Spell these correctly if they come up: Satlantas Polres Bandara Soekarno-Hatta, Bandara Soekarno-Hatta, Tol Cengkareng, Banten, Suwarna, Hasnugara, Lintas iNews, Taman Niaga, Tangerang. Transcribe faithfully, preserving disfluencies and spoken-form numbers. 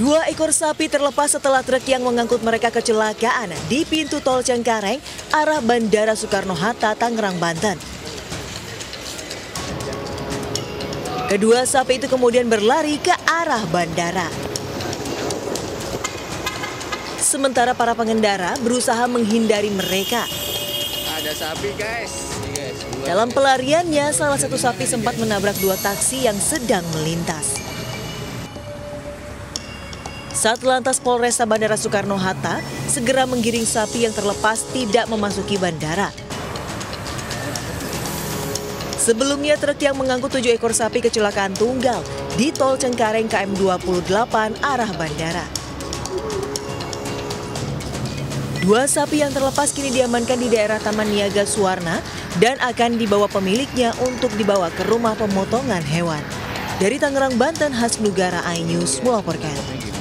Dua ekor sapi terlepas setelah truk yang mengangkut mereka kecelakaan di pintu Tol Cengkareng arah Bandara Soekarno-Hatta, Tangerang, Banten. Kedua sapi itu kemudian berlari ke arah bandara. Sementara para pengendara berusaha menghindari mereka. Ada sapi, guys. Dalam pelariannya, salah satu sapi sempat menabrak dua taksi yang sedang melintas. Satlantas Polres Bandara Soekarno-Hatta segera menggiring sapi yang terlepas tidak memasuki bandara. Sebelumnya, truk yang mengangkut tujuh ekor sapi kecelakaan tunggal di Tol Cengkareng K M dua puluh delapan arah bandara. Dua sapi yang terlepas kini diamankan di daerah Taman Niaga, Suwarna dan akan dibawa pemiliknya untuk dibawa ke rumah pemotongan hewan. Dari Tangerang, Banten, Hasnugara, iNews melaporkan.